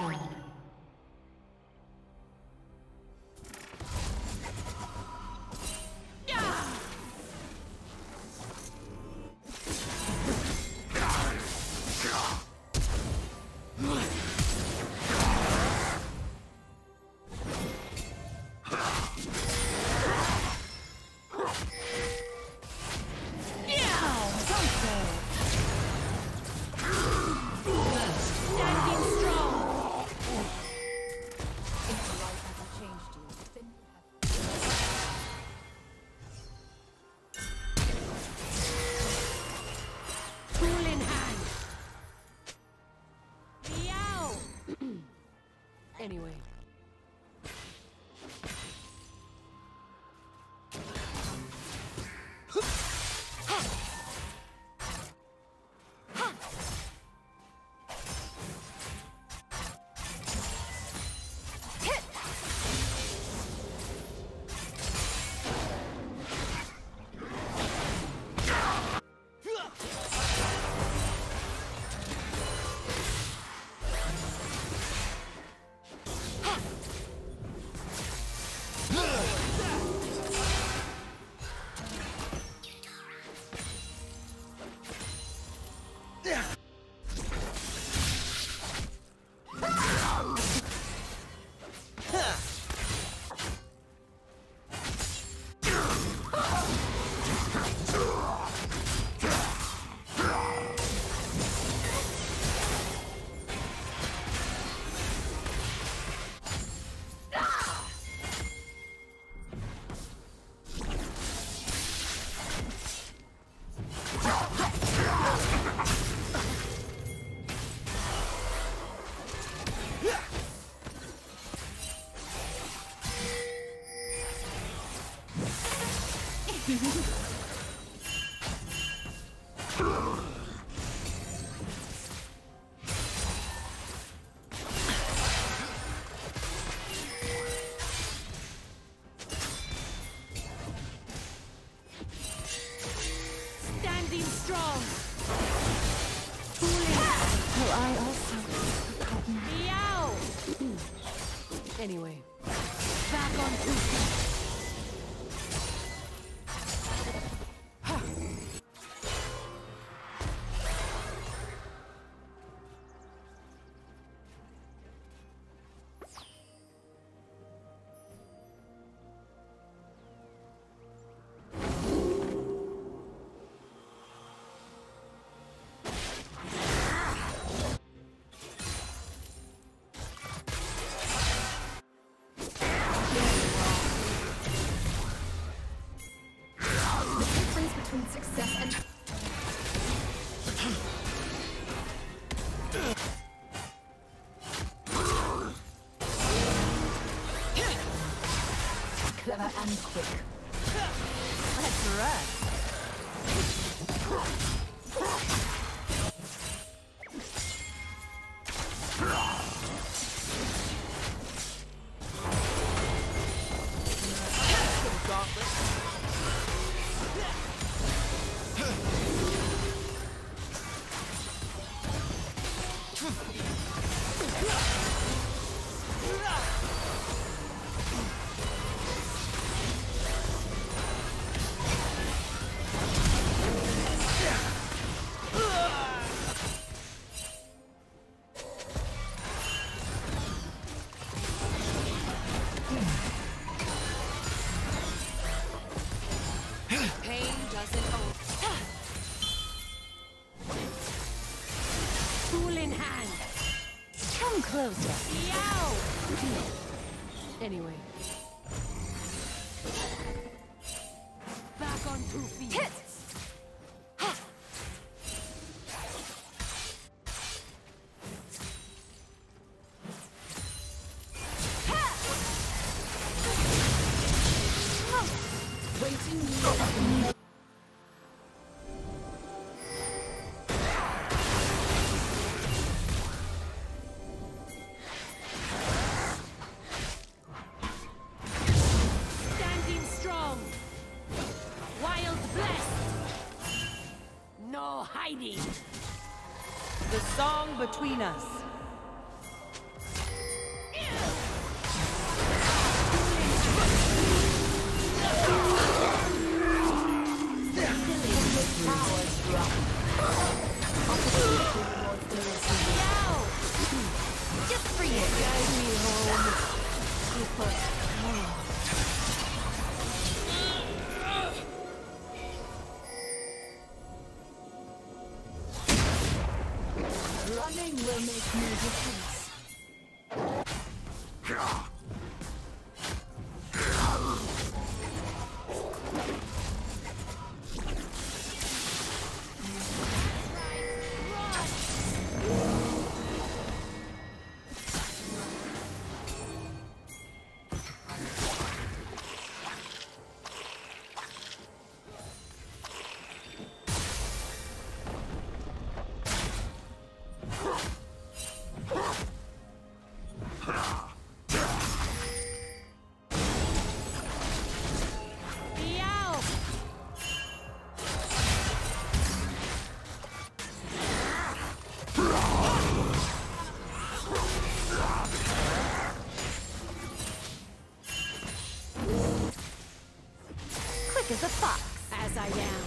round. Anyway. Anyway, back on two feet. Clever and quick. Let's run. Anyway. Back on two feet. Hit! Ha! Ha! Waiting you. The song between us. Running will make no difference. As a fox, as I am.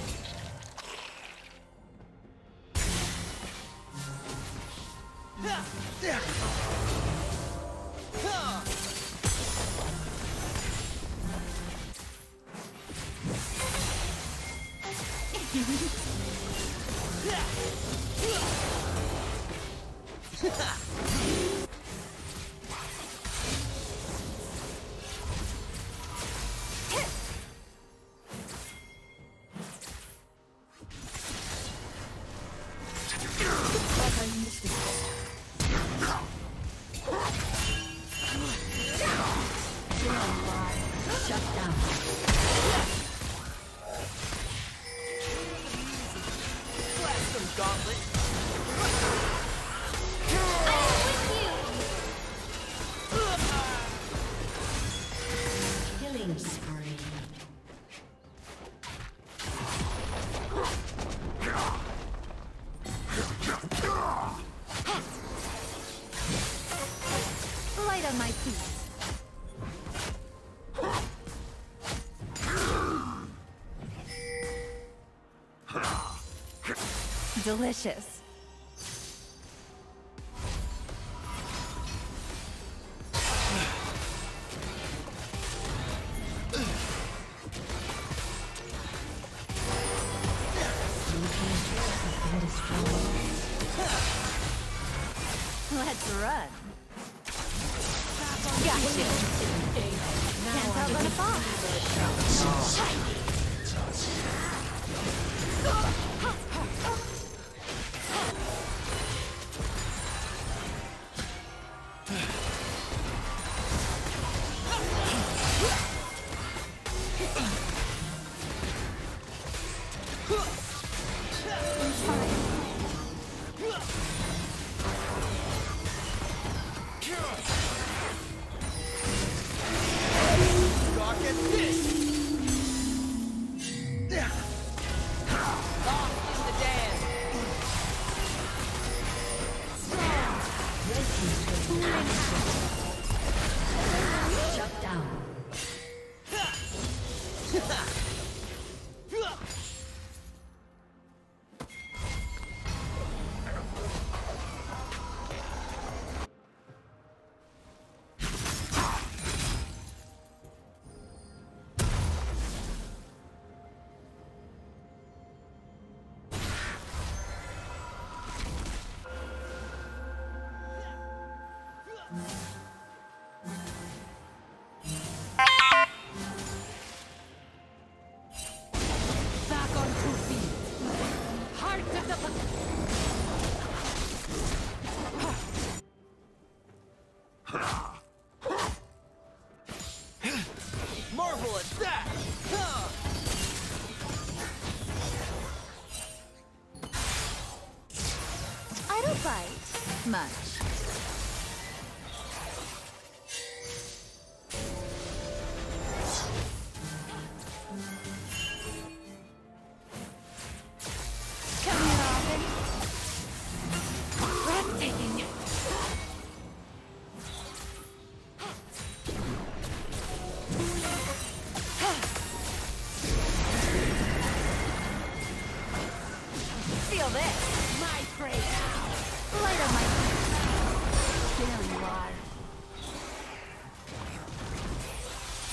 Delicious. Let's run. Gotcha. Can't outrun a fox. Much. Feel this, my prey now. Light up my feet. There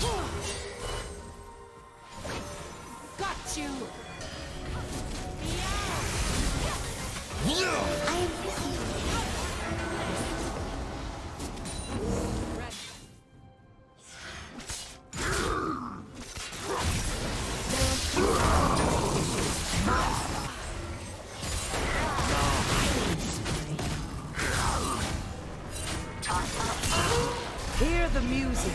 you are. Got you. I am Hear the music.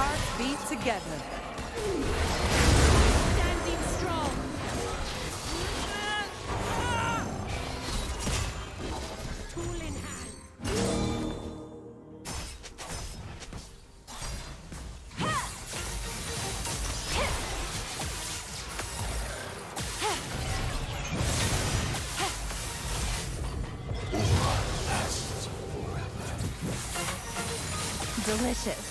Heartbeat together. Standing strong. Tool in hand. Delicious.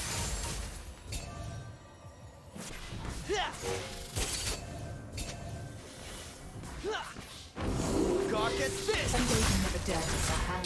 God gets this! Some days you never dare to hang.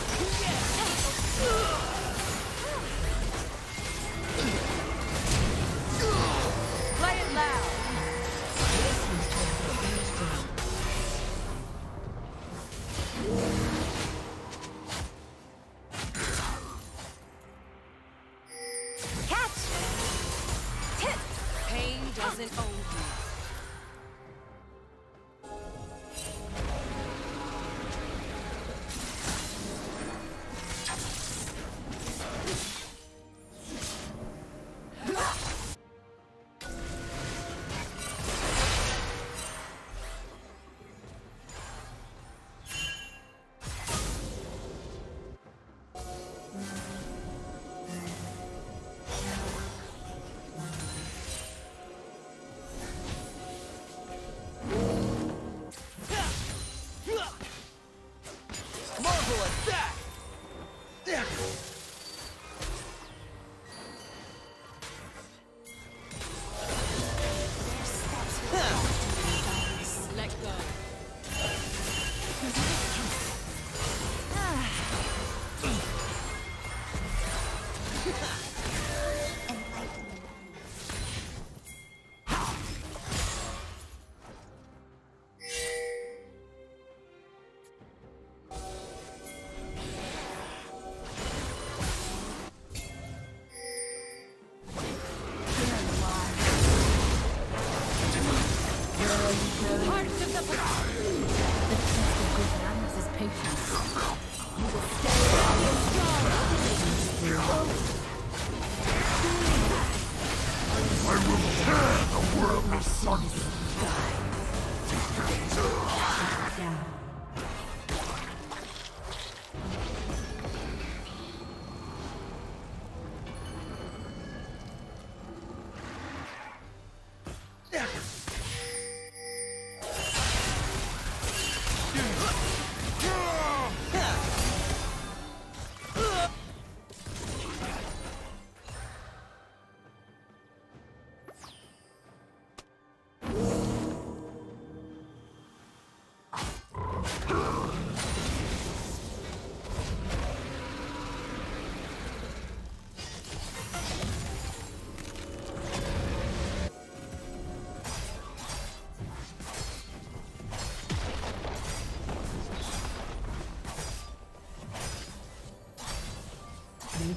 Doesn't own you.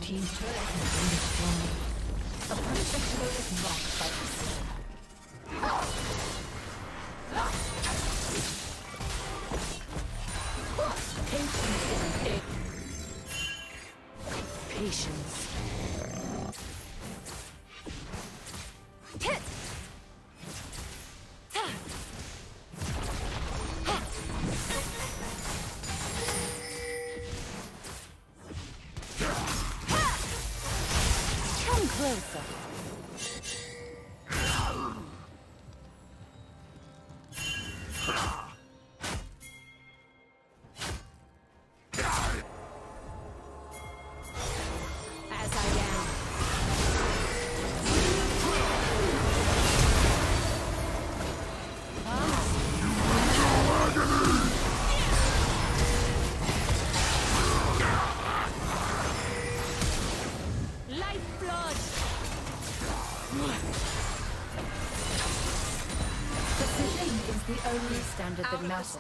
team's turret has been destroyed. A perfect load is blocked by the sword. Patience. Standard that matters.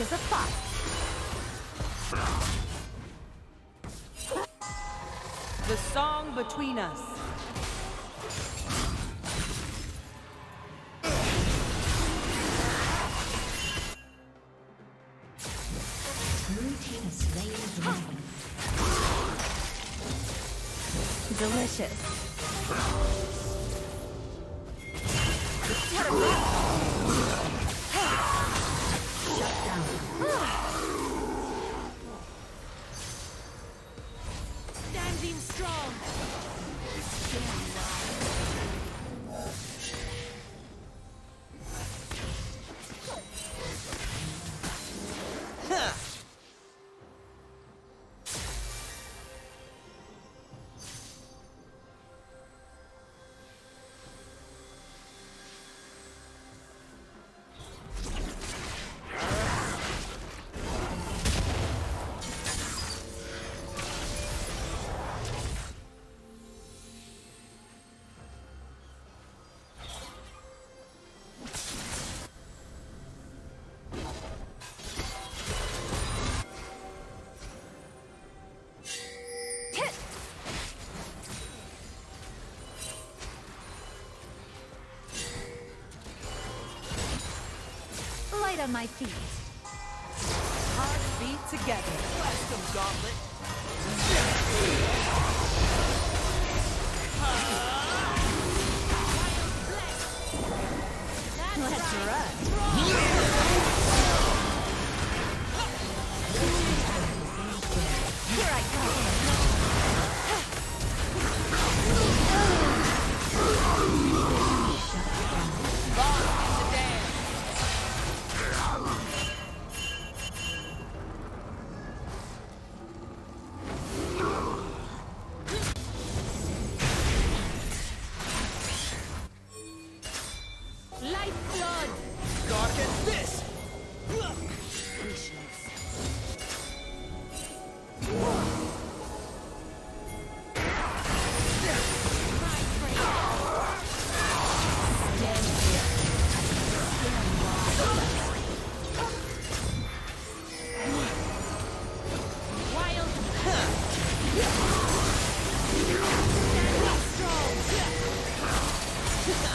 Is a fox. The song between us. Blue team is slaying the dragon. Delicious. On my feet. Heart beat together. Bless them, gauntlet. Let's run. Here I come.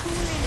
Cooling.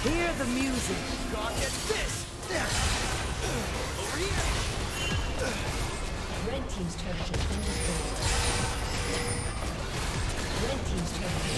Hear the music. God, get this! Over here! Red team's turret has been destroyed. Red team's turret.